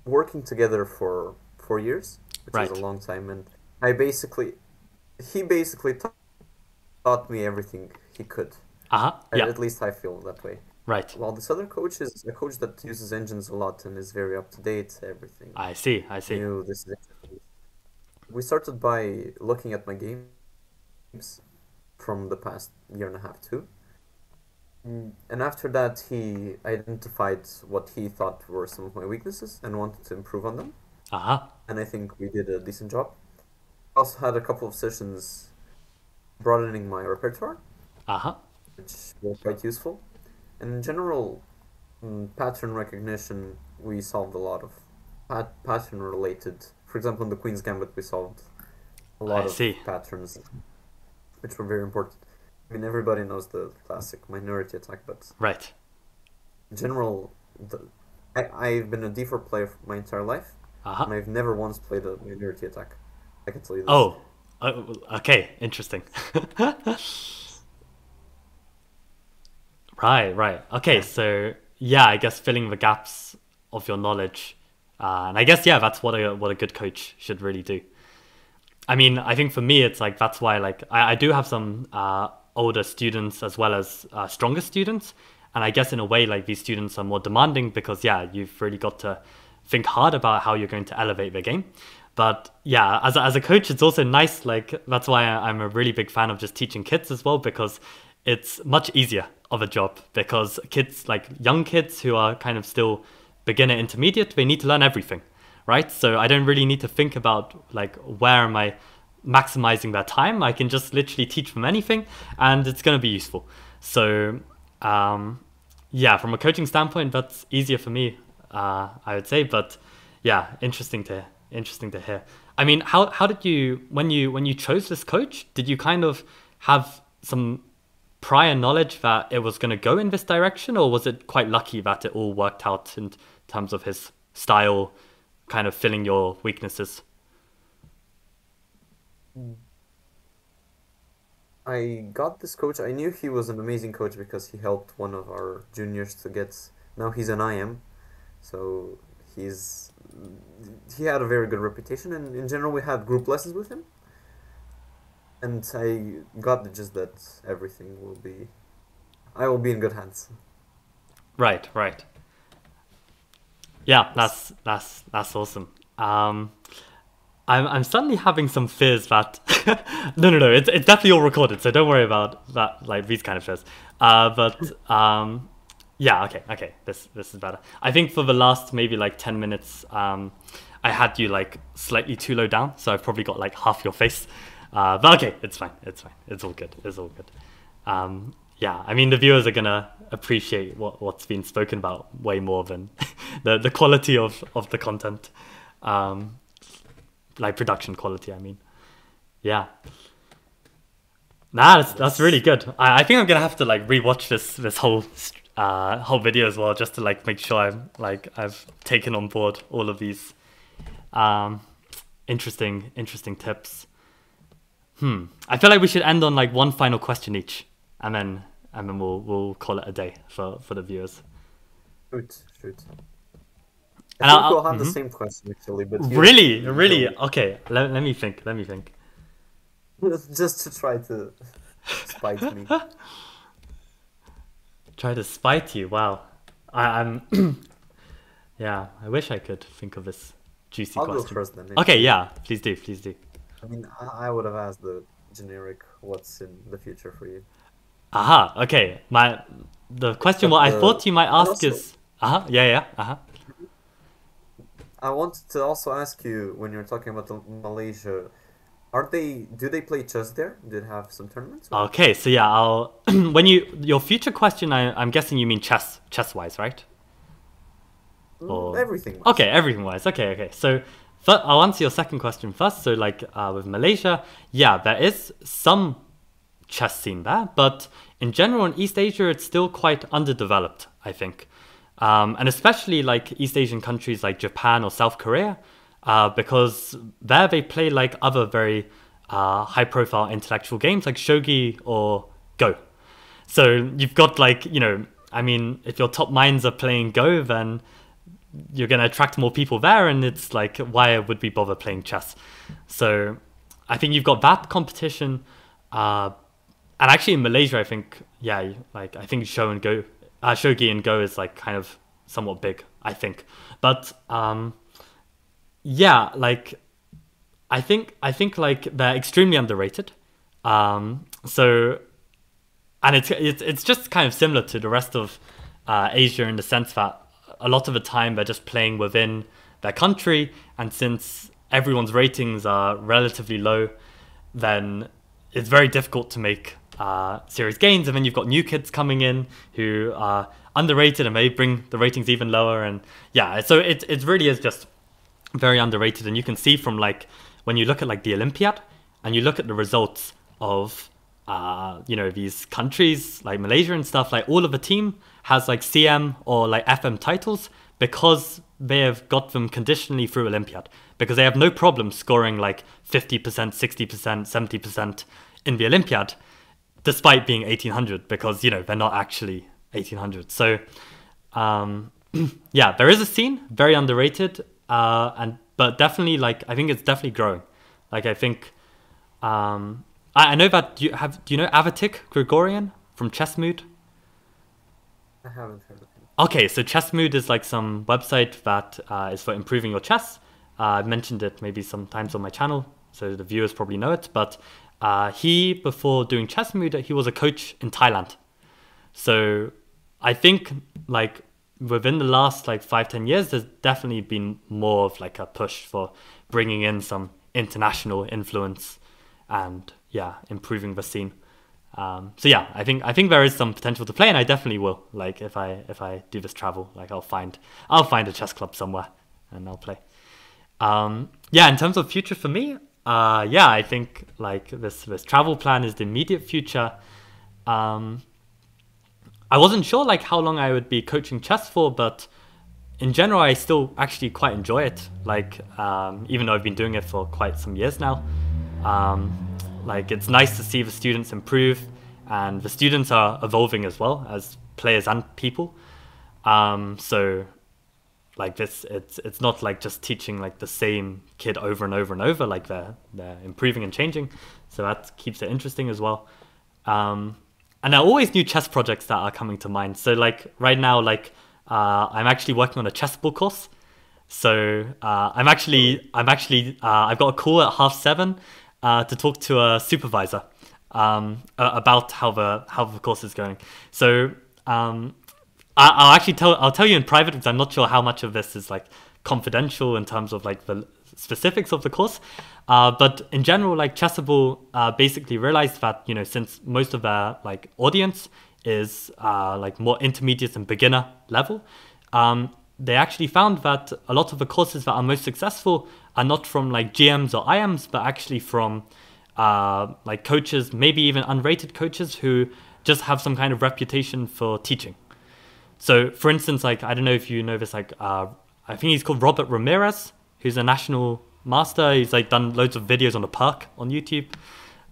working together for four years, which right. is a long time, and I basically, he basically ta taught me everything he could. Uh-huh. Yeah. At least I feel that way. Right. While this other coach is a coach that uses engines a lot and is very up to date, everything. I see, I see. New, this is we started by looking at my games from the past year and a half, too. And after that, he identified what he thought were some of my weaknesses and wanted to improve on them. Uh-huh. And I think we did a decent job. I also had a couple of sessions broadening my repertoire, uh-huh. which was quite useful. And in general, um, pattern recognition, we solved a lot of pat pattern-related. For example, in the Queen's Gambit, we solved a lot I of see. patterns, which were very important. I mean, everybody knows the classic minority attack, but right. in general, the, I, I've been a d four player my entire life, uh-huh. and I've never once played a minority attack. I can tell you this. Oh, uh, okay, interesting. right, right. Okay, so yeah, I guess filling the gaps of your knowledge, uh, and I guess yeah, that's what a what a good coach should really do. I mean, I think for me, it's like that's why like I, I do have some. Uh, older students as well as uh, stronger students, and I guess in a way like these students are more demanding because yeah, you've really got to think hard about how you're going to elevate the game. But yeah, as a, as a coach, it's also nice, like that's why I'm a really big fan of just teaching kids as well, because it's much easier of a job, because kids, like young kids who are kind of still beginner intermediate, they need to learn everything, right? So I don't really need to think about like where am I maximizing their time. I can just literally teach them anything and it's going to be useful. So um yeah, from a coaching standpoint, that's easier for me, uh I would say. But yeah, interesting to interesting to hear. I mean, how how did you when you when you chose this coach, did you kind of have some prior knowledge that it was going to go in this direction, or was it quite lucky that it all worked out in terms of his style kind of filling your weaknesses? I got this coach. I knew he was an amazing coach because he helped one of our juniors to get. Now he's an I M, so he's he had a very good reputation. And in general, we had group lessons with him. And I got the gist that everything will be, I will be in good hands. Right, right. Yeah, that's that's that's awesome. Um. I'm, I'm suddenly having some fears that no no no it's, it's definitely all recorded, so don't worry about that, like these kind of fears. Uh, but um, yeah, okay okay this this is better. I think for the last maybe like ten minutes um, I had you like slightly too low down, so I've probably got like half your face, uh, but okay, it's fine it's fine it's all good it's all good. Um, yeah, I mean the viewers are gonna appreciate what, what's been spoken about way more than the, the quality of, of the content. Um, like production quality, I mean. Yeah. Nah, that's, that's really good. I, I think I'm gonna have to like rewatch this this whole uh, whole video as well, just to like make sure I'm like I've taken on board all of these um, interesting interesting tips. Hmm. I feel like we should end on like one final question each, and then and then we'll we'll call it a day for for the viewers. Shoot, shoot. I think we'll have mm-hmm. the same question actually, but really, you, really, you know, okay. Let, let me think. Let me think. Just to try to spite me. Try to spite you? Wow. I, I'm. Yeah, I wish I could think of this juicy I'll question. Go first, then, okay, yeah. Please do. Please do. I mean, I would have asked the generic what's in the future for you. Aha, okay. My the question what well, I thought you might ask also, is aha, yeah, yeah, aha. I wanted to also ask you, when you're talking about the Malaysia, are they do they play chess there? Do they have some tournaments? Or? Okay, so yeah, I'll when you your future question, I, I'm guessing you mean chess chess wise, right? Or... Everything wise. Okay, everything wise. Okay, okay. So but I'll answer your second question first. So like uh, with Malaysia, yeah, there is some chess scene there, but in general in East Asia, it's still quite underdeveloped, I think. Um, and especially like East Asian countries like Japan or South Korea, uh, because there they play like other very uh, high profile intellectual games like Shogi or Go. So you've got like, you know, I mean, if your top minds are playing Go, then you're going to attract more people there, and it's like, why would we bother playing chess? So I think you've got that competition. Uh, and actually in Malaysia, I think, yeah, like I think Shogi and Go, uh, Shogi and Go is like kind of somewhat big, I think. But um, yeah, like I think, I think like they're extremely underrated. Um, so, and it's, it's, it's just kind of similar to the rest of uh, Asia in the sense that a lot of the time they're just playing within their country, and since everyone's ratings are relatively low, then it's very difficult to make uh, serious gains. And then you've got new kids coming in who are underrated, and they bring the ratings even lower. And yeah, so it, it really is just very underrated. And you can see from like when you look at like the Olympiad and you look at the results of Uh, you know, these countries like Malaysia and stuff, like all of the team has like C M or like F M titles because they have got them conditionally through Olympiad, because they have no problem scoring like fifty percent, sixty percent, seventy percent in the Olympiad, despite being eighteen hundred, because, you know, they're not actually eighteen hundred. So, um, yeah, there is a scene, very underrated, uh, and but definitely like, I think it's definitely growing. Like, I think... Um, I know that you have. Do you know Avatik Grigorian from Chess Mood? I haven't heard of him. Okay, so Chess Mood is like some website that uh, is for improving your chess. Uh, I've mentioned it maybe sometimes on my channel, so the viewers probably know it. But uh, he, before doing Chess Mood, he was a coach in Thailand. So I think like within the last like five ten years, there's definitely been more of like a push for bringing in some international influence and. Yeah, improving the scene. Um, so yeah, I think I think there is some potential to play, and I definitely will. Like if I if I do this travel, like I'll find I'll find a chess club somewhere, and I'll play. Um, yeah, in terms of future for me, uh, yeah, I think like this this travel plan is the immediate future. Um, I wasn't sure like how long I would be coaching chess for, but in general, I still actually quite enjoy it. Like um, even though I've been doing it for quite some years now. Um, Like it's nice to see the students improve, and the students are evolving as well as players and people. Um, so like this, it's it's not like just teaching like the same kid over and over and over, like they're, they're improving and changing. So that keeps it interesting as well. Um, and there are always new chess projects that are coming to mind. So like right now, like uh, I'm actually working on a Chessable course. So uh, I'm actually, I'm actually, uh, I've got a call at half seven. Uh, to talk to a supervisor um, uh, about how the how the course is going. So um, I, I'll actually tell I'll tell you in private, because I'm not sure how much of this is like confidential in terms of like the specifics of the course. Uh, but in general, like Chessable uh, basically realized that, you know, since most of their like audience is uh, like more intermediate and beginner level, um, they actually found that a lot of the courses that are most successful are not from like G Ms or I Ms, but actually from uh, like coaches, maybe even unrated coaches who just have some kind of reputation for teaching. So for instance, like, I don't know if you know this, like, uh, I think he's called Robert Ramirez, who's a national master. He's like done loads of videos on the perk on YouTube.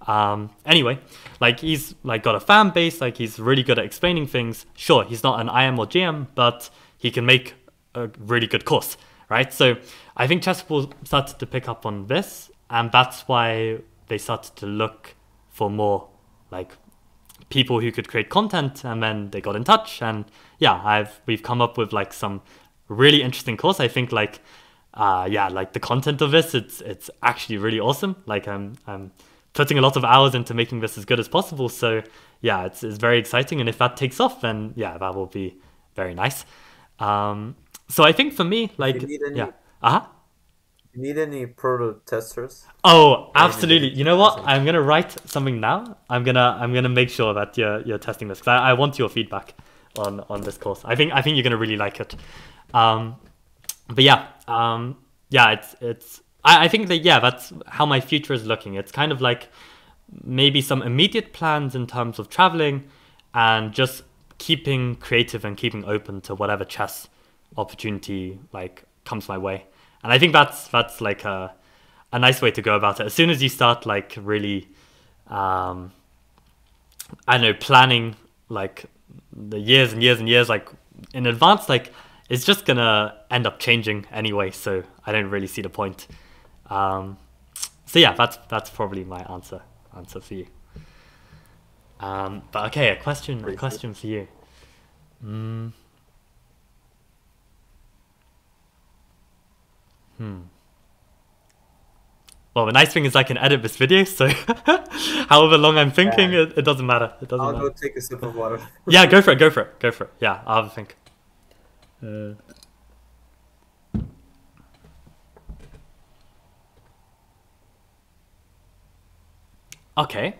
Um, anyway, like he's like got a fan base, like he's really good at explaining things. Sure, he's not an I M or G M, but he can make a really good course, right? So I think Chessable started to pick up on this, and that's why they started to look for more like people who could create content, and then they got in touch, and yeah, I've we've come up with like some really interesting course. I think like uh, yeah, like the content of this, it's it's actually really awesome. Like I'm I'm putting a lot of hours into making this as good as possible. So yeah, it's it's very exciting. And if that takes off, then yeah, that will be very nice. Um, so I think for me, like, you need any, yeah, uh-huh. You need any proto testers? Oh, absolutely. You know what? I'm gonna write something now. I'm gonna I'm gonna make sure that you're you're testing this, because I, I want your feedback on on this course. I think I think you're gonna really like it. Um, but yeah, um, yeah, it's it's. I, I think that yeah, that's how my future is looking. It's kind of like maybe some immediate plans in terms of traveling, and just keeping creative and keeping open to whatever chess opportunity like comes my way. And I think that's that's like a a nice way to go about it. As soon as you start like really, um, I don't know, planning like the years and years and years like in advance, like it's just gonna end up changing anyway. So I don't really see the point. Um, so yeah, that's that's probably my answer answer for you. Um, but okay, a question, a question for you. Mm. Hmm. Well, the nice thing is I can edit this video, so however long I'm thinking, yeah. it, it doesn't matter. It doesn't I'll matter. go take a sip of water. Yeah, go for it. Go for it. Go for it. Yeah, I'll have a think. Uh... Okay.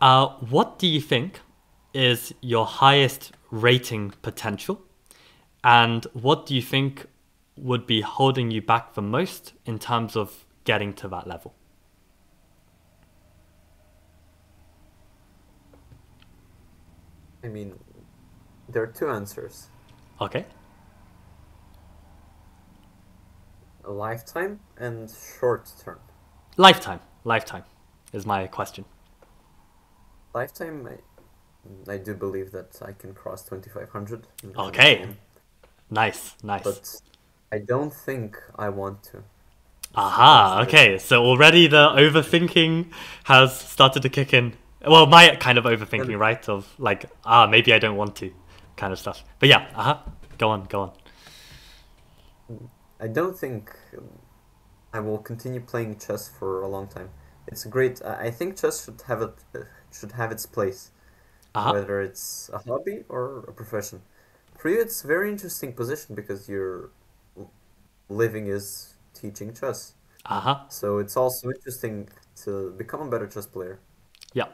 Uh, what do you think is your highest rating potential, and what do you think would be holding you back the most in terms of getting to that level? I mean, there are two answers. Okay. A lifetime and short term. Lifetime. Lifetime is my question. Lifetime, I, I do believe that I can cross twenty-five hundred. Okay. Nice, nice. But I don't think I want to. Aha, okay. So already the overthinking has started to kick in. Well, my kind of overthinking, and, right? Of like, ah, maybe I don't want to kind of stuff. But yeah, aha. Go on, go on. I don't think I will continue playing chess for a long time. It's great. I think chess should have, it, should have its place, aha. Whether it's a hobby or a profession. For you, it's a very interesting position because you're... living is teaching chess. Uh-huh. So it's also interesting to become a better chess player. Yeah.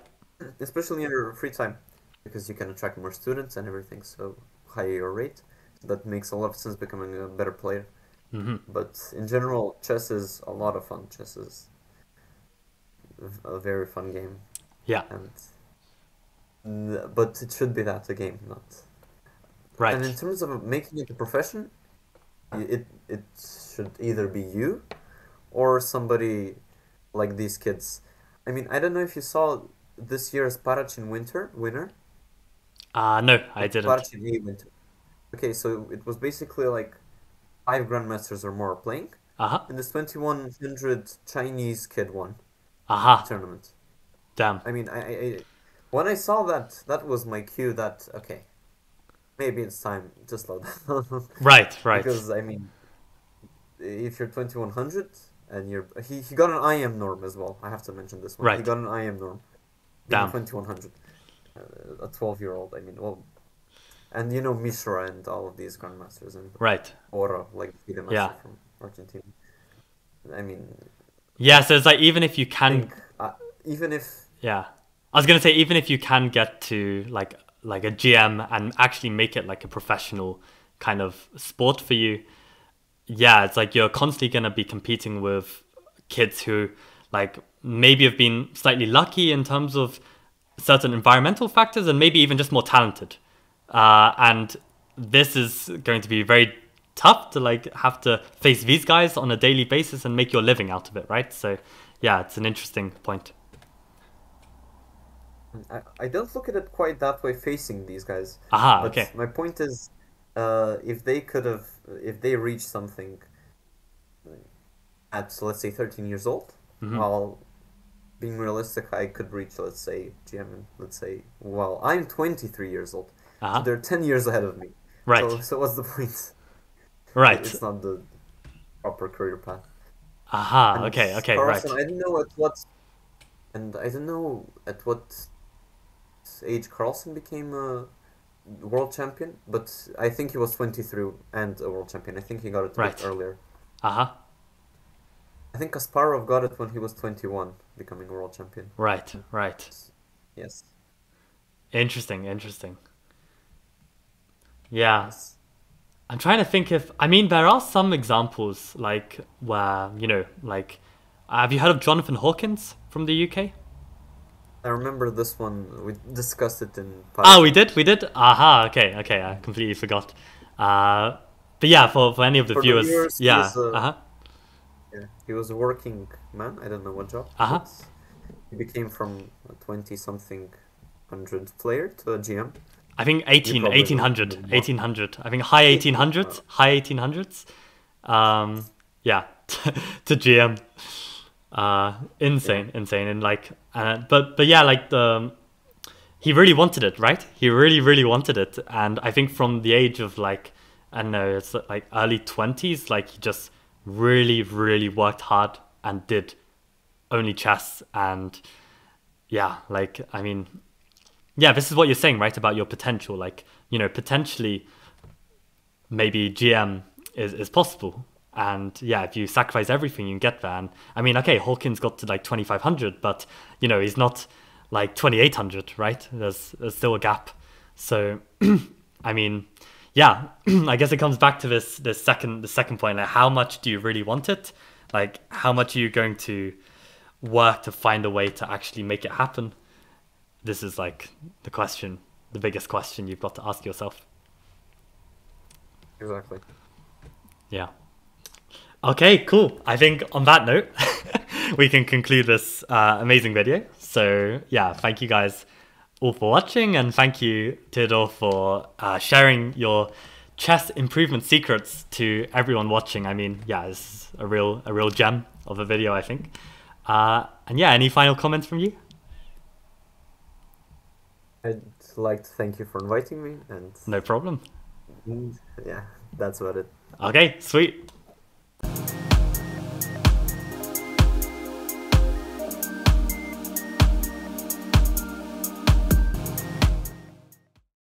Especially in your free time, because you can attract more students and everything, so higher your rate. That makes a lot of sense becoming a better player. Mm-hmm. But in general, chess is a lot of fun. Chess is a very fun game. Yeah. And, but it should be that, a game, not... Right. And in terms of making it a profession, It it should either be you or somebody like these kids. I mean, I don't know if you saw this year's Paraćin winter winner. Uh no, I didn't. Paraćin winter. Okay, so it was basically like five grandmasters or more playing. Uh-huh. And this twenty-one hundred Chinese kid won. Uh-huh. The tournament. Damn. I mean, I, I when I saw that, that was my cue that okay. Maybe it's time to slow down. Right, right. Because, I mean, if you're twenty-one hundred and you're... He, he got an I M norm as well. I have to mention this one. Right. He got an I M norm. Damn. twenty-one hundred. Uh, a twelve-year-old, I mean. Well, and, you know, Mishra and all of these grandmasters. And right. Oro, like the FIDE Master yeah. from Argentina. I mean... Yeah, so it's like, even if you can... Think, uh, even if... Yeah. I was going to say, even if you can get to, like... like a G M and actually make it like a professional kind of sport for you. Yeah, it's like you're constantly going to be competing with kids who like maybe have been slightly lucky in terms of certain environmental factors and maybe even just more talented. Uh, and this is going to be very tough to like have to face these guys on a daily basis and make your living out of it, right? So yeah, it's an interesting point. I, I don't look at it quite that way, facing these guys. Aha, but okay. My point is, uh, if they could have, if they reached something at, let's say, thirteen years old, mm-hmm. while being realistic, I could reach, let's say, G M, let's say, well, I'm twenty-three years old. Uh-huh. So they're ten years ahead of me. Right. So, so what's the point? Right. It's not the... proper career path. Aha, and okay, okay, Carlson, right. I don't know at what, and I don't know at what age Carlson became a world champion, but I think he was twenty-three and a world champion. I think he got it right. a bit earlier. Uh-huh. I think Kasparov got it when he was twenty-one, becoming a world champion. Right, right. Yes. Interesting, interesting. Yeah. Yes. I'm trying to think if... I mean, there are some examples, like, where, you know, like... Have you heard of Jonathan Hawkins from the U K? I remember this one. We discussed it in... Paraćin. Ah, we did? We did? Aha, okay, okay. I completely forgot. Uh, but yeah, for, for any of the for viewers... The viewers yeah, was, uh, uh-huh. yeah, he was a working man. I don't know what job. Uh-huh. He became from a twenty-something hundred player to a G M. I think eighteen, eighteen hundred, eighteen hundred. I think high eighteen hundreds, high eighteen hundreds. Um, yeah, to G M. Uh, insane, yeah. insane. And like, uh, but, but yeah, like, the, he really wanted it, right? He really, really wanted it. And I think from the age of like, I don't know, it's like early twenties, like he just really, really worked hard and did only chess. And yeah, like, I mean... Yeah, this is what you're saying, right, about your potential. Like, you know, potentially maybe G M is, is possible. And yeah, if you sacrifice everything, you can get there. And I mean, okay, Hawkins got to like twenty-five hundred, but, you know, he's not like twenty-eight hundred, right? There's, there's still a gap. So, I mean, yeah, I guess it comes back to this, this second, the second point. Like, how much do you really want it? Like, how much are you going to work to find a way to actually make it happen? This is like the question, the biggest question you've got to ask yourself. Exactly. Yeah. Okay, cool. I think on that note, we can conclude this uh, amazing video. So yeah, thank you guys all for watching, and thank you, Teodor, for uh, sharing your chess improvement secrets to everyone watching. I mean, yeah, it's a real, a real gem of a video, I think. Uh, and yeah, any final comments from you? I'd like to thank you for inviting me, and no problem. Yeah, that's about it. Okay, sweet.